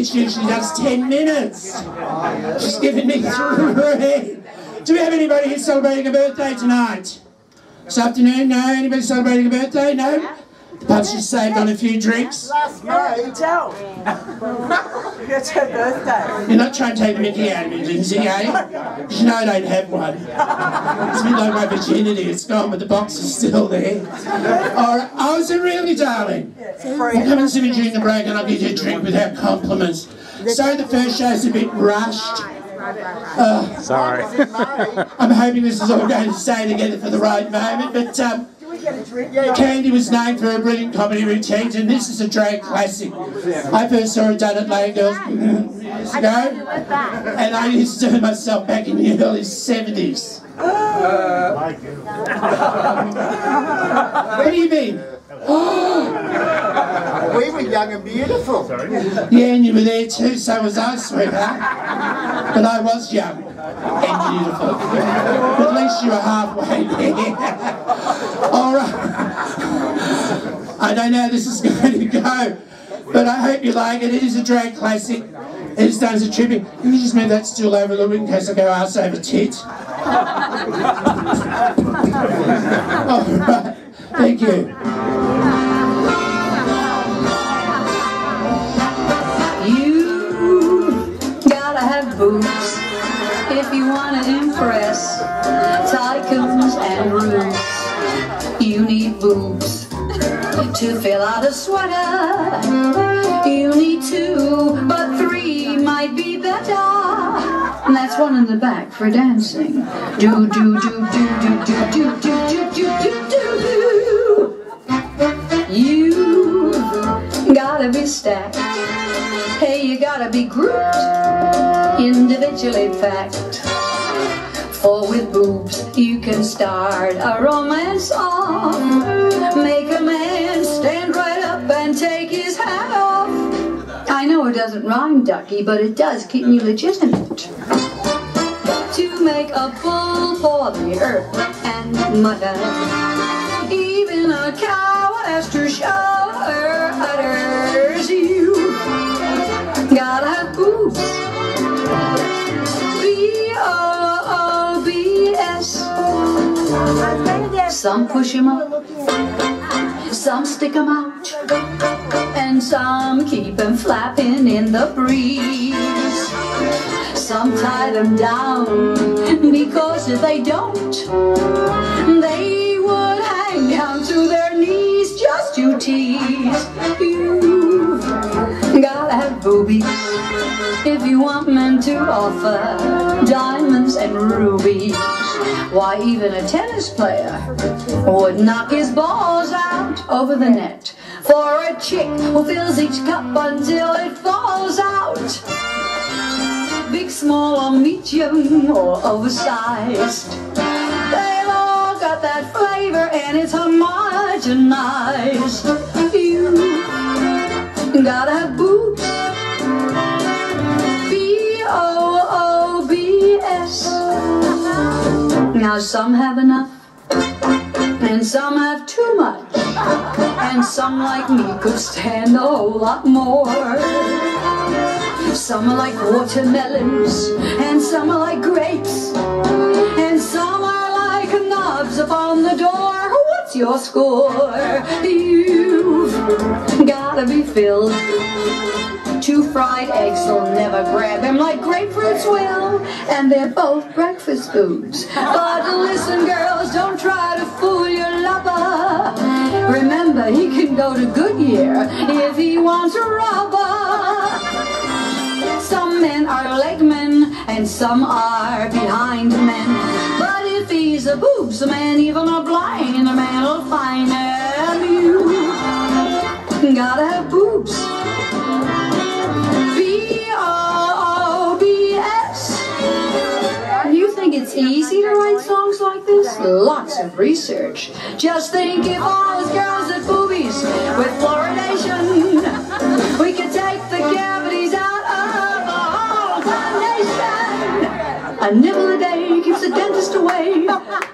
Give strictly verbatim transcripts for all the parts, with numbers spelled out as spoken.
bitch usually does ten minutes. She's giving me three. Do we have anybody here celebrating a birthday tonight? This afternoon? No? Anybody celebrating a birthday? No? Perhaps you saved on a few drinks. Last night. You tell. It's her birthday. You're not trying to take the mickey out of me, Lindsay, eh? You know I don't have one. It's a bit like my virginity. It's gone, but the box is still there. All right. Oh, is it really, darling? We'll come and see me during the break and I'll give you a drink without compliments. So the first show's a bit rushed. Uh, Sorry. I'm hoping this is all going to stay together for the right moment, but... Um, Candy was named for her brilliant comedy routines, and this is a drag classic. I first saw it done at Lane Girls years ago, and I used to do it myself back in the early seventies. Uh, what do you mean? Oh. We were young and beautiful. Yeah, and you were there too, so was I, sweetheart. But I was young and beautiful. But at least you were halfway there. Alright, I don't know how this is going to go, but I hope you like it. It is a drag classic. It is done as a tribute. Can you just move that stool over a little bit in case I go ass over tit? Alright, thank you. You gotta have boobs if you want to impress Tycoons and rooms. You need boobs to fill out a sweater. You need two, but three might be better. And that's one in the back for dancing. Do do do do do do do do do do do do. You gotta be stacked. Hey, you gotta be grouped, individually packed. For with boobs, you can start a romance off. Make a man stand right up and take his hat off. I know it doesn't rhyme, ducky, but it does keep me legitimate. To make a bull for the earth and mutton. Even a cow has to show her udders. You gotta have boobs. Some push them up, some stick them out, and some keep them flapping in the breeze. Some tie them down, because if they don't, they would hang down to their knees just to tease. You've gotta have boobies if you want men to offer diamonds and rubies. Why, even a tennis player would knock his balls out over the net for a chick who fills each cup until it falls out. Big, small, or medium, or oversized, they've all got that flavor and it's homogenized. You gotta have boobs. B O O B S. Now some have enough, and some have too much, and some like me could stand a whole lot more. Some are like watermelons, and some are like grapes, and some are like knobs upon the door. What's your score? You've gotta be filled. Two fried eggs will never grab them like grapefruits will, and they're both breakfast foods. But listen, girls, don't try to fool your lover. Remember, he can go to Goodyear if he wants rubber. Some men are leg men, and some are behind men. But if he's a boobs man, even a blind man will find him. You gotta have boobs. It's easy to write songs like this? Lots of research. Just think if all those girls at boobies with fluoridation, we could take the cavities out of the whole foundation. A nibble a day keeps the dentist away.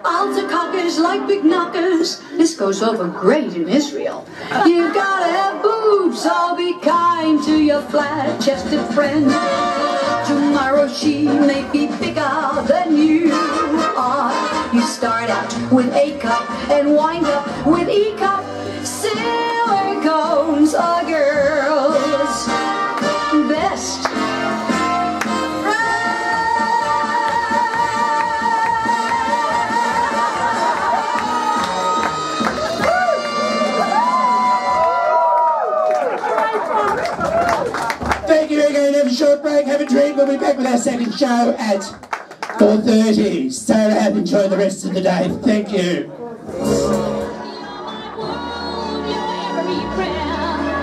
Altacockers like big knockers. This goes over great in Israel. You gotta have boobs, so be kind to your flat-chested friend. Tomorrow she may be bigger than you are. You start out with A cup and wind up with E cup. Silicones are girls' best. Thank you again, have a short break, have a drink, we'll be back with our second show at four thirty. Stay up, enjoy the rest of the day. Thank you.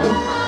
Thank you.